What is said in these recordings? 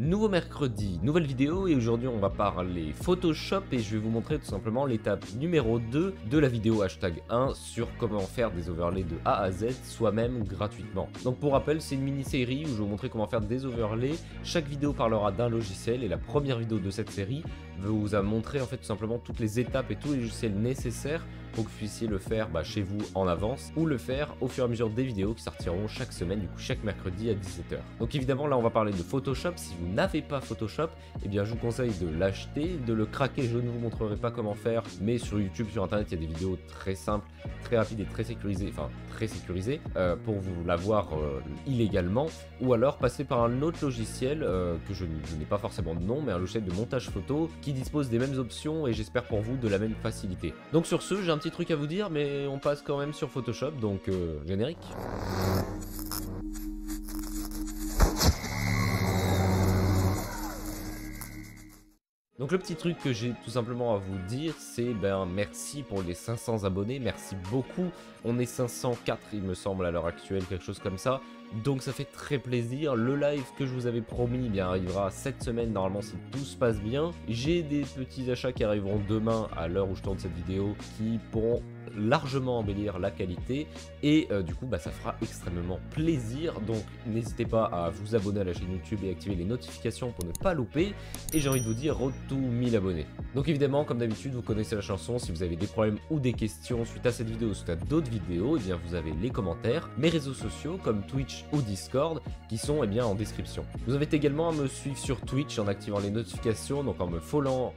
Nouveau mercredi, nouvelle vidéo, et aujourd'hui on va parler Photoshop et je vais vous montrer tout simplement l'étape numéro 2 de la vidéo hashtag 1 sur comment faire des overlays de A à Z soi-même gratuitement. Donc pour rappel, c'est une mini-série où je vais vous montrer comment faire des overlays. Chaque vidéo parlera d'un logiciel et la première vidéo de cette série vous a montré en fait tout simplement toutes les étapes et tous les logiciels nécessaires pour que vous puissiez le faire chez vous en avance ou le faire au fur et à mesure des vidéos qui sortiront chaque semaine, du coup chaque mercredi à 17 h. Donc évidemment là on va parler de Photoshop. Si vous n'avez pas Photoshop, eh bien je vous conseille de l'acheter, de le craquer. Je ne vous montrerai pas comment faire, mais sur YouTube, sur internet, il y a des vidéos très simples, très rapides et très sécurisées, pour vous l'avoir illégalement, ou alors passer par un autre logiciel que je n'ai pas forcément de nom, mais un logiciel de montage photo qui dispose des mêmes options et j'espère pour vous de la même facilité. Donc sur ce, j'ai un petit truc à vous dire, mais on passe quand même sur Photoshop, donc générique. Donc le petit truc que j'ai tout simplement à vous dire, c'est merci pour les 500 abonnés, merci beaucoup. On est 504 il me semble à l'heure actuelle, quelque chose comme ça. Donc ça fait très plaisir. Le live que je vous avais promis arrivera cette semaine normalement si tout se passe bien. J'ai des petits achats qui arriveront demain à l'heure où je tourne cette vidéo qui pourront largement embellir la qualité et du coup ça fera extrêmement plaisir. Donc n'hésitez pas à vous abonner à la chaîne YouTube et activer les notifications pour ne pas louper. Et j'ai envie de vous dire road to 1000 abonnés. Donc évidemment comme d'habitude vous connaissez la chanson, si vous avez des problèmes ou des questions suite à cette vidéo ou suite à d'autres vidéos, et vous avez les commentaires, mes réseaux sociaux comme Twitch ou Discord qui sont en description. Je vous invite également à me suivre sur Twitch en activant les notifications, donc en me follow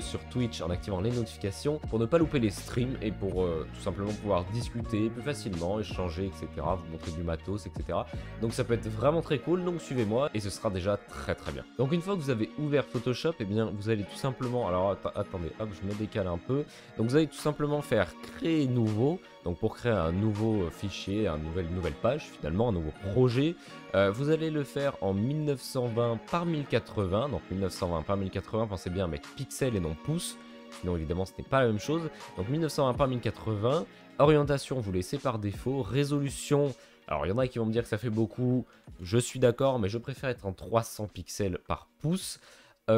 sur Twitch en activant les notifications pour ne pas louper les streams et pour tout simplement pouvoir discuter plus facilement, échanger, etc. Vous montrer du matos, etc. Donc ça peut être vraiment très cool, donc suivez-moi et ce sera déjà très très bien. Donc une fois que vous avez ouvert Photoshop, vous allez tout simplement, alors attendez, hop, je me décale un peu. Donc vous allez tout simplement faire créer nouveau. Donc pour créer un nouveau fichier, une nouvelle page finalement, un nouveau projet, vous allez le faire en 1920 par 1080, donc 1920 par 1080, pensez bien à mettre pixels et non pouces, sinon évidemment ce n'est pas la même chose. Donc 1920 par 1080, orientation vous laissez par défaut, résolution, alors il y en a qui vont me dire que ça fait beaucoup, je suis d'accord, mais je préfère être en 300 pixels par pouce.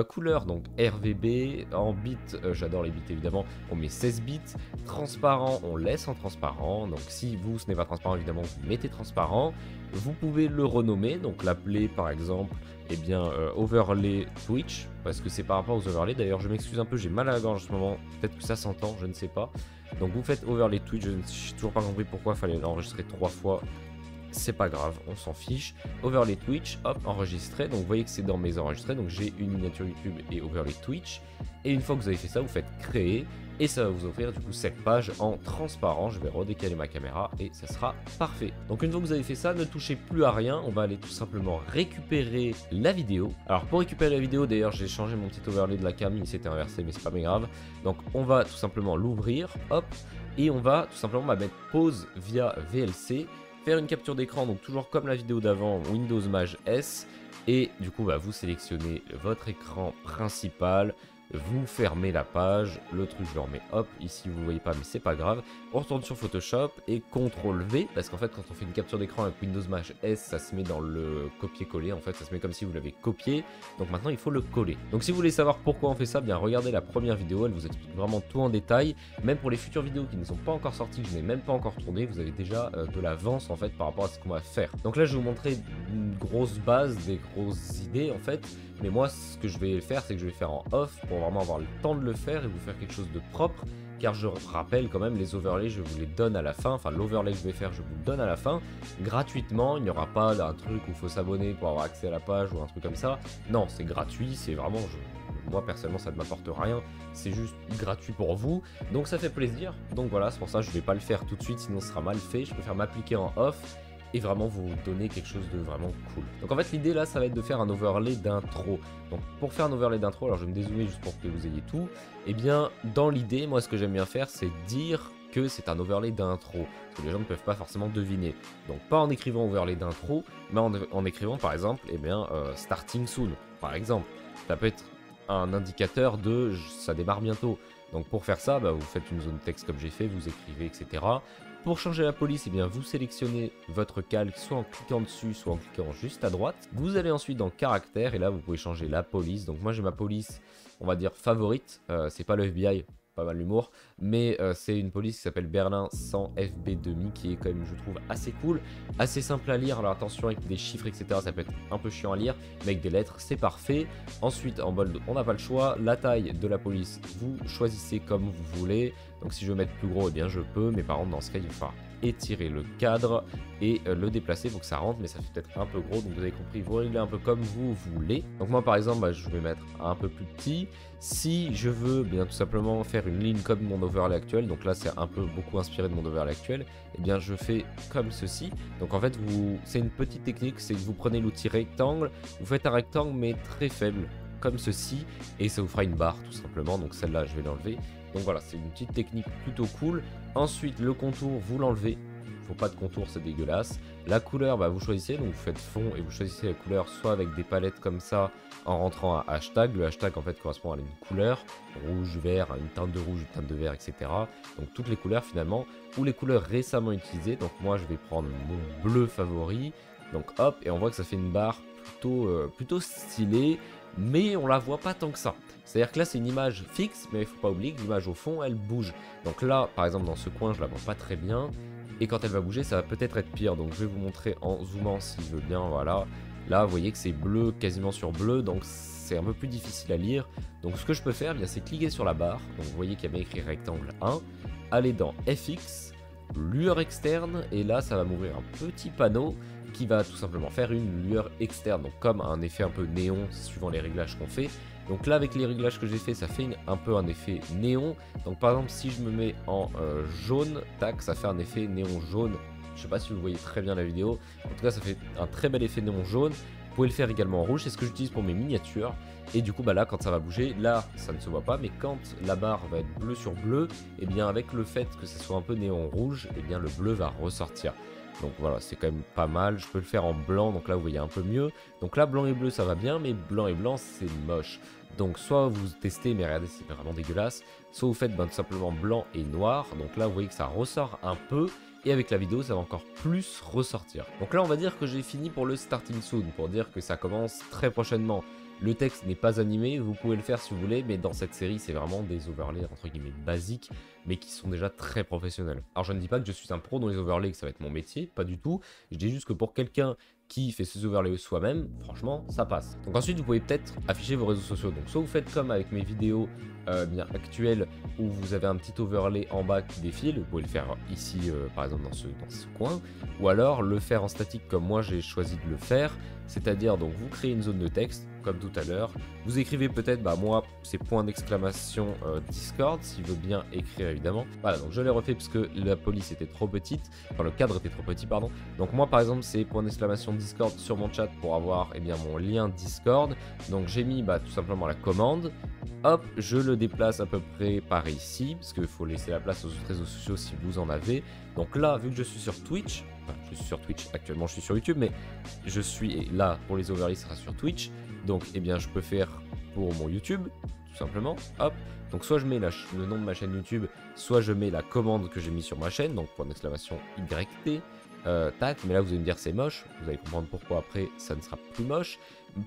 Couleur donc RGB, en bits, j'adore les bits évidemment, on met 16 bits, transparent on laisse en transparent, donc si vous ce n'est pas transparent évidemment vous mettez transparent, vous pouvez le renommer, donc l'appeler par exemple overlay Twitch, parce que c'est par rapport aux overlays, d'ailleurs je m'excuse un peu, j'ai mal à la gorge en ce moment, peut-être que ça s'entend, je ne sais pas, donc vous faites overlay Twitch, je ne suis toujours pas compris pourquoi il fallait l'enregistrer 3 fois. C'est pas grave, on s'en fiche. Overlay Twitch, hop, enregistré. Donc vous voyez que c'est dans mes enregistrés. Donc j'ai une miniature YouTube et overlay Twitch. Et une fois que vous avez fait ça, vous faites créer. Et ça va vous offrir du coup cette page en transparent. Je vais redécaler ma caméra et ça sera parfait. Donc une fois que vous avez fait ça, ne touchez plus à rien. On va aller tout simplement récupérer la vidéo. Alors pour récupérer la vidéo, d'ailleurs j'ai changé mon petit overlay de la cam, il s'était inversé mais c'est pas grave. Donc on va tout simplement l'ouvrir, hop. Et on va tout simplement mettre pause via VLC. Faire une capture d'écran, donc toujours comme la vidéo d'avant, Windows Maj S, et du coup vous sélectionnez votre écran principal, vous fermez la page, le truc je le remets hop, ici vous ne le voyez pas mais c'est pas grave, on retourne sur Photoshop et CTRL V, parce qu'en fait quand on fait une capture d'écran avec Windows Maj S, ça se met dans le copier-coller, en fait ça se met comme si vous l'avez copié, donc maintenant il faut le coller. Donc si vous voulez savoir pourquoi on fait ça, regardez la première vidéo, elle vous explique vraiment tout en détail, même pour les futures vidéos qui ne sont pas encore sorties, que je n'ai même pas encore tourné, vous avez déjà de l'avance en fait par rapport à ce qu'on va faire. Donc là je vais vous montrer une grosse base, des grosses idées en fait, mais moi ce que je vais faire c'est que je vais faire en off pour vraiment avoir le temps de le faire et vous faire quelque chose de propre, car je rappelle quand même les overlays je vous les donne à la fin, enfin l'overlay que je vais faire je vous le donne à la fin gratuitement, il n'y aura pas d'un truc où il faut s'abonner pour avoir accès à la page ou un truc comme ça, non c'est gratuit, c'est vraiment... Moi personnellement ça ne m'apporte rien, c'est juste gratuit pour vous, donc ça fait plaisir, donc voilà c'est pour ça que je ne vais pas le faire tout de suite sinon ce sera mal fait, je préfère m'appliquer en off et vraiment vous donner quelque chose de vraiment cool. Donc en fait l'idée là ça va être de faire un overlay d'intro. Donc pour faire un overlay d'intro, alors je vais me dézoomer juste pour que vous ayez tout, dans l'idée moi ce que j'aime bien faire c'est dire que c'est un overlay d'intro, parce que les gens ne peuvent pas forcément deviner. Donc pas en écrivant overlay d'intro, mais en écrivant par exemple starting soon par exemple. Ça peut être un indicateur de ça démarre bientôt. Donc pour faire ça, vous faites une zone texte comme j'ai fait, vous écrivez, etc. Pour changer la police, eh bien vous sélectionnez votre calque soit en cliquant dessus, soit en cliquant juste à droite. Vous allez ensuite dans caractères et là vous pouvez changer la police. Donc moi j'ai ma police, on va dire favorite, c'est pas le FBI, pas mal l'humour, mais c'est une police qui s'appelle Berlin 100 FB qui est quand même, je trouve, assez cool, assez simple à lire. Alors attention, avec des chiffres etc ça peut être un peu chiant à lire, mais avec des lettres c'est parfait. Ensuite en bold on n'a pas le choix, la taille de la police vous choisissez comme vous voulez, donc si je veux mettre plus gros eh bien je peux, mais par contre dans ce cas il va falloir étirer le cadre et le déplacer pour que ça rentre, mais ça fait peut-être un peu gros, donc vous avez compris, vous réglez un peu comme vous voulez. Donc moi par exemple je vais mettre un peu plus petit. Si je veux bien tout simplement faire une ligne comme mon overlay actuel, donc là c'est un peu beaucoup inspiré de mon overlay actuel, et eh bien je fais comme ceci. Donc en fait c'est une petite technique, c'est que vous prenez l'outil rectangle, vous faites un rectangle mais très faible comme ceci et ça vous fera une barre tout simplement. Donc celle là je vais l'enlever. Donc voilà, c'est une petite technique plutôt cool. Ensuite le contour vous l'enlevez, faut pas de contour, c'est dégueulasse. La couleur, bah, vous choisissez, donc vous faites fond et vous choisissez la couleur soit avec des palettes comme ça en rentrant un hashtag. Le hashtag en fait correspond à une couleur, rouge, vert, une teinte de rouge, une teinte de vert, etc. Donc toutes les couleurs finalement, ou les couleurs récemment utilisées. Donc moi je vais prendre mon bleu favori, donc hop, et on voit que ça fait une barre plutôt stylée. Mais on la voit pas tant que ça, c'est-à-dire que là c'est une image fixe, mais il faut pas oublier que l'image au fond elle bouge. Donc là par exemple dans ce coin je la vois pas très bien, et quand elle va bouger ça va peut-être être pire. Donc je vais vous montrer en zoomant si je veux bien, voilà. Là vous voyez que c'est bleu quasiment sur bleu, donc c'est un peu plus difficile à lire. Donc ce que je peux faire bien c'est cliquer sur la barre, donc vous voyez qu'il y avait écrit rectangle 1, aller dans FX, lueur externe, et là ça va m'ouvrir un petit panneau qui va tout simplement faire une lueur externe, donc comme un effet un peu néon suivant les réglages qu'on fait. Donc là avec les réglages que j'ai fait ça fait un peu un effet néon. Donc par exemple si je me mets en jaune, tac, ça fait un effet néon jaune. Je sais pas si vous voyez très bien la vidéo, en tout cas ça fait un très bel effet néon jaune. Vous pouvez le faire également en rouge, c'est ce que j'utilise pour mes miniatures. Et du coup bah là quand ça va bouger, là ça ne se voit pas, mais quand la barre va être bleu sur bleu, et bien avec le fait que ça soit un peu néon rouge, et bien le bleu va ressortir. Donc voilà, c'est quand même pas mal. Je peux le faire en blanc, donc là vous voyez un peu mieux. Donc là blanc et bleu ça va bien, mais blanc et blanc c'est moche. Donc soit vous testez, mais regardez c'est vraiment dégueulasse, soit vous faites tout simplement blanc et noir. Donc là vous voyez que ça ressort un peu, et avec la vidéo ça va encore plus ressortir. Donc là on va dire que j'ai fini pour le starting soon, pour dire que ça commence très prochainement. Le texte n'est pas animé, vous pouvez le faire si vous voulez, mais dans cette série c'est vraiment des overlays entre guillemets basiques, mais qui sont déjà très professionnels. Alors je ne dis pas que je suis un pro dans les overlays, que ça va être mon métier, pas du tout. Je dis juste que pour quelqu'un qui fait ses overlays soi-même, franchement ça passe. Donc ensuite vous pouvez peut-être afficher vos réseaux sociaux. Donc soit vous faites comme avec mes vidéos bien actuelles, où vous avez un petit overlay en bas qui défile, vous pouvez le faire ici par exemple dans ce coin, ou alors le faire en statique comme moi j'ai choisi de le faire. C'est-à-dire donc vous créez une zone de texte comme tout à l'heure, vous écrivez peut-être bah moi c'est point d'exclamation Discord s'il veut bien écrire évidemment. Voilà, donc je l'ai refait parce que la police était trop petite, enfin le cadre était trop petit pardon. Donc moi par exemple c'est point d'exclamation Discord sur mon chat pour avoir eh bien mon lien Discord. Donc j'ai mis bah tout simplement la commande, hop je le déplace à peu près par ici parce qu'il faut laisser la place aux autres réseaux sociaux si vous en avez. Donc là vu que je suis sur Twitch, enfin je suis sur Twitch actuellement, je suis sur YouTube, mais je suis là pour les overlays, ça sera sur Twitch. Donc eh bien je peux faire pour mon YouTube tout simplement, hop, donc soit je mets le nom de ma chaîne YouTube, soit je mets la commande que j'ai mis sur ma chaîne, donc point d'exclamation YT, tac, mais là vous allez me dire c'est moche, vous allez comprendre pourquoi après ça ne sera plus moche.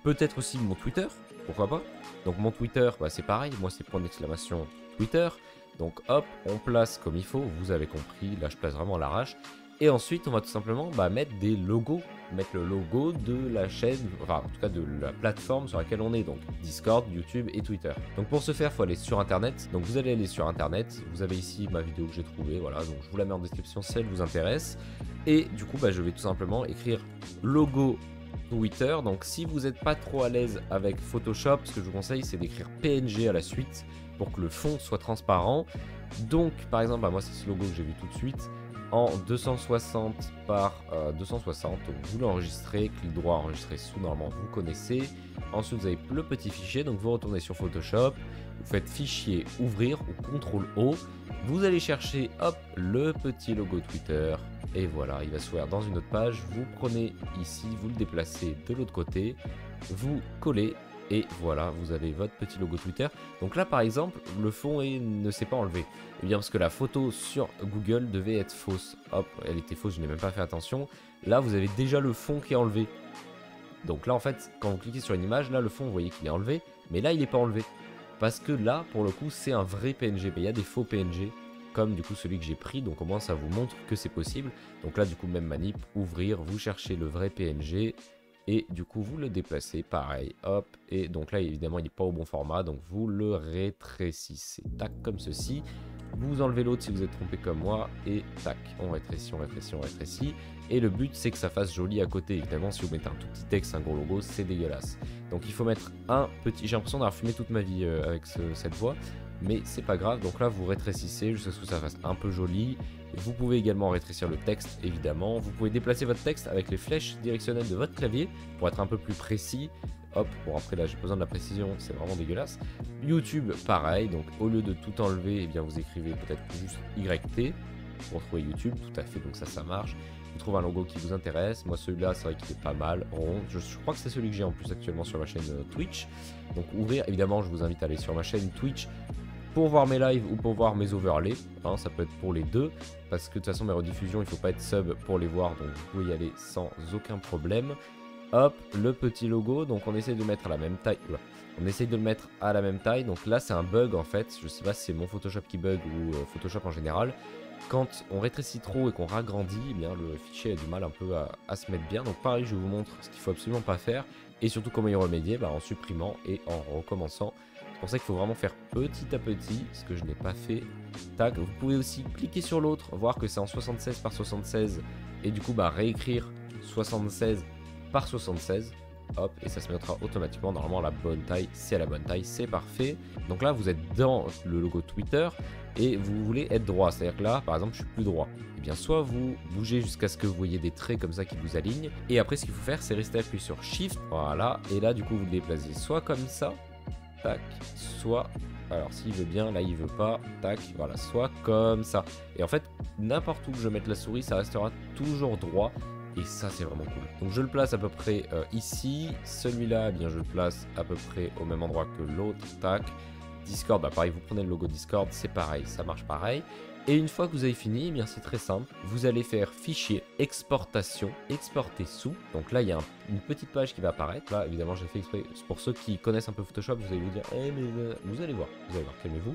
Peut-être aussi mon Twitter, pourquoi pas. Donc mon Twitter bah, c'est pareil, moi c'est point d'exclamation Twitter, donc hop on place comme il faut, vous avez compris, là je place vraiment à l'arrache. Et ensuite on va tout simplement bah, mettre des logos, mettre le logo de la chaîne, enfin en tout cas de la plateforme sur laquelle on est, donc Discord, YouTube et Twitter. Donc pour ce faire il faut aller sur internet, donc vous allez aller sur internet, vous avez ici ma vidéo que j'ai trouvée, voilà, donc je vous la mets en description si elle vous intéresse. Et du coup bah, je vais tout simplement écrire logo Twitter. Donc si vous n'êtes pas trop à l'aise avec Photoshop, ce que je vous conseille c'est d'écrire PNG à la suite pour que le fond soit transparent. Donc par exemple bah, moi c'est ce logo que j'ai vu tout de suite en 260 par 260, donc vous l'enregistrez, clic droit enregistrer sous, normalement vous connaissez. Ensuite vous avez le petit fichier, donc vous retournez sur Photoshop, vous faites fichier ouvrir ou CTRL O, vous allez chercher hop le petit logo Twitter et voilà il va s'ouvrir dans une autre page. Vous prenez ici, vous le déplacez de l'autre côté, vous collez Et voilà, vous avez votre petit logo Twitter. Donc là, par exemple, le fond ne s'est pas enlevé. Eh bien, parce que la photo sur Google devait être fausse. Hop, elle était fausse, je n'ai même pas fait attention. Là, vous avez déjà le fond qui est enlevé. Donc là, en fait, quand vous cliquez sur une image, là, le fond, vous voyez qu'il est enlevé. Mais là, il n'est pas enlevé. Parce que là, pour le coup, c'est un vrai PNG. Mais il y a des faux PNG, comme du coup celui que j'ai pris. Donc au moins, ça vous montre que c'est possible. Donc là, du coup, même manip, ouvrir, vous cherchez le vrai PNG. Et du coup, vous le déplacez, pareil, hop. Et donc là, évidemment, il n'est pas au bon format. Donc, vous le rétrécissez. Tac, comme ceci. Vous enlevez l'autre si vous êtes trompé comme moi. Et tac, on rétrécit, on rétrécit, on rétrécit. Et le but, c'est que ça fasse joli à côté. Évidemment, si vous mettez un tout petit texte, un gros logo, c'est dégueulasse. Donc, il faut mettre un petit... J'ai l'impression d'avoir fumé toute ma vie avec cette voix. Mais c'est pas grave. Donc là, vous rétrécissez jusqu'à ce que ça fasse un peu joli. Vous pouvez également rétrécir le texte, évidemment. Vous pouvez déplacer votre texte avec les flèches directionnelles de votre clavier pour être un peu plus précis. Hop, bon après là j'ai besoin de la précision, c'est vraiment dégueulasse. YouTube, pareil, donc au lieu de tout enlever, eh bien vous écrivez peut-être juste YT pour trouver YouTube, tout à fait, donc ça marche. Vous trouvez un logo qui vous intéresse. Moi celui-là, c'est vrai qu'il est pas mal, rond. Je crois que c'est celui que j'ai en plus actuellement sur ma chaîne Twitch. Donc ouvrir, évidemment, je vous invite à aller sur ma chaîne Twitch pour voir mes lives ou pour voir mes overlays, hein, ça peut être pour les deux, parce que de toute façon mes rediffusions, il faut pas être sub pour les voir, donc vous pouvez y aller sans aucun problème. Hop, le petit logo, donc on essaie de le mettre à la même taille, donc là c'est un bug en fait, je sais pas si c'est mon Photoshop qui bug ou Photoshop en général, quand on rétrécit trop et qu'on ragrandit, eh bien le fichier a du mal un peu à se mettre bien, donc pareil je vous montre ce qu'il faut absolument pas faire, et surtout comment y remédier, bah, en supprimant et en recommençant. C'est pour ça qu'il faut vraiment faire petit à petit, ce que je n'ai pas fait. Tac, vous pouvez aussi cliquer sur l'autre, voir que c'est en 76 par 76 et du coup bah réécrire 76 par 76. Hop, et ça se mettra automatiquement normalement à la bonne taille. C'est à la bonne taille, c'est parfait. Donc là, vous êtes dans le logo Twitter et vous voulez être droit. C'est-à-dire que là, par exemple, je suis plus droit. Eh bien, soit vous bougez jusqu'à ce que vous voyez des traits comme ça qui vous alignent. Et après, ce qu'il faut faire, c'est rester appuyé sur Shift. Voilà, et là, du coup, vous le déplacez soit comme ça. Tac, soit, alors s'il veut bien, là il veut pas, tac, voilà, soit comme ça. Et en fait, n'importe où que je mette la souris, ça restera toujours droit. Et ça, c'est vraiment cool. Donc je le place à peu près ici. Celui-là, eh bien je le place à peu près au même endroit que l'autre, tac. Discord, bah pareil, vous prenez le logo Discord, c'est pareil, ça marche pareil. Et une fois que vous avez fini, eh bien c'est très simple. Vous allez faire fichier exportation, exporter sous. Donc là, il y a une petite page qui va apparaître. Là, évidemment, j'ai fait exprès. Pour ceux qui connaissent un peu Photoshop, vous allez vous dire, eh, mais vous allez voir, calmez-vous.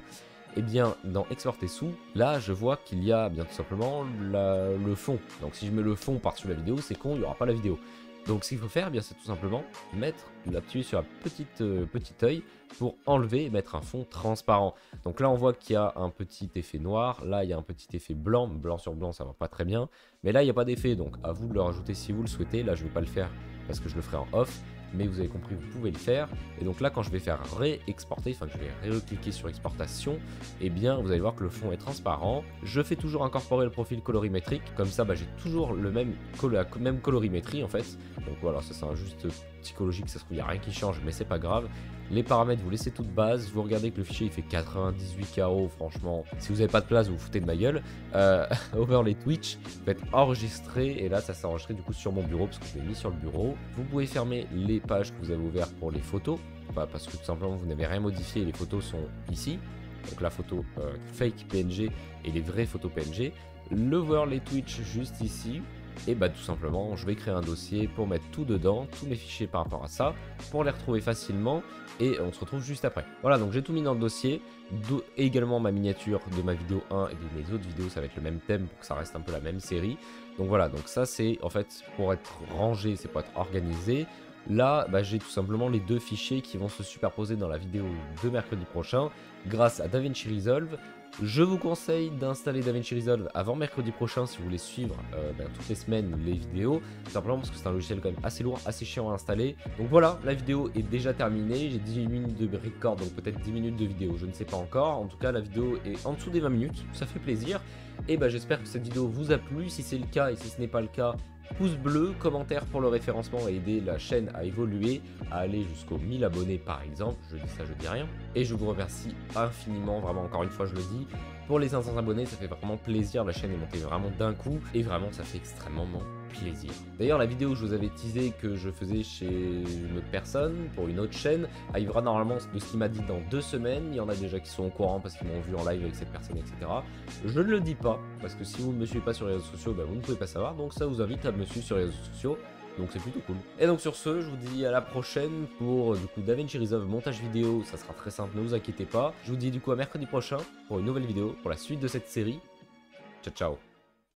Eh bien, dans exporter sous, là, je vois qu'il y a bien tout simplement le fond. Donc si je mets le fond par-dessus la vidéo, c'est con, il n'y aura pas la vidéo. Donc ce qu'il faut faire, eh bien c'est tout simplement mettre l'appuyer sur la petite œil pour enlever et mettre un fond transparent. Donc là on voit qu'il y a un petit effet noir, là il y a un petit effet blanc, blanc sur blanc ça va pas très bien, mais là il n'y a pas d'effet, donc à vous de le rajouter si vous le souhaitez. Là je vais pas le faire parce que je le ferai en off, mais vous avez compris, vous pouvez le faire. Et donc là quand je vais faire réexporter, enfin que je vais recliquer sur exportation, et eh bien vous allez voir que le fond est transparent. Je fais toujours incorporer le profil colorimétrique, comme ça bah, j'ai toujours le même la même colorimétrie en fait. Donc voilà, ça c'est un juste psychologique, ça se trouve il n'y a rien qui change, mais c'est pas grave. Les paramètres vous laissez toute base, vous regardez que le fichier il fait 98 Ko, franchement si vous n'avez pas de place vous vous foutez de ma gueule. Overlay Twitch, vous faites enregistrer, et là ça s'est enregistré du coup sur mon bureau parce que je l'ai mis sur le bureau. Vous pouvez fermer les pages que vous avez ouvertes pour les photos, parce que tout simplement vous n'avez rien modifié et les photos sont ici. Donc la photo fake PNG et les vraies photos PNG. Le overlay Twitch juste ici. Et bah tout simplement je vais créer un dossier pour mettre tout dedans, tous mes fichiers par rapport à ça, pour les retrouver facilement, et on se retrouve juste après. Voilà, donc j'ai tout mis dans le dossier, également ma miniature de ma vidéo 1 et de mes autres vidéos, ça va être le même thème pour que ça reste un peu la même série. Donc voilà, donc ça c'est en fait pour être rangé, c'est pour être organisé. Là, bah, j'ai tout simplement les deux fichiers qui vont se superposer dans la vidéo de mercredi prochain grâce à DaVinci Resolve. Je vous conseille d'installer DaVinci Resolve avant mercredi prochain si vous voulez suivre toutes les semaines les vidéos, simplement parce que c'est un logiciel quand même assez lourd, assez chiant à installer. Donc voilà, la vidéo est déjà terminée, j'ai 10 minutes de record, donc peut-être 10 minutes de vidéo, je ne sais pas encore. En tout cas, la vidéo est en dessous des 20 minutes, ça fait plaisir. Et bah, j'espère que cette vidéo vous a plu. Si c'est le cas et si ce n'est pas le cas, pouce bleu, commentaire pour le référencement et aider la chaîne à évoluer, à aller jusqu'aux 1000 abonnés par exemple, je dis ça, je dis rien. Et je vous remercie infiniment, vraiment encore une fois je le dis, pour les 500 abonnés, ça fait vraiment plaisir, la chaîne est montée vraiment d'un coup et vraiment ça fait extrêmement plaisir. D'ailleurs, la vidéo que je vous avais teasée que je faisais chez une autre personne, pour une autre chaîne, arrivera normalement de ce qu'il m'a dit dans 2 semaines. Il y en a déjà qui sont au courant parce qu'ils m'ont vu en live avec cette personne, etc. Je ne le dis pas, parce que si vous ne me suivez pas sur les réseaux sociaux, bah, vous ne pouvez pas savoir. Donc ça vous invite à me suivre sur les réseaux sociaux. Donc c'est plutôt cool. Et donc sur ce, je vous dis à la prochaine pour du coup DaVinci Resolve montage vidéo. Ça sera très simple, ne vous inquiétez pas. Je vous dis du coup à mercredi prochain pour une nouvelle vidéo, pour la suite de cette série. Ciao, ciao.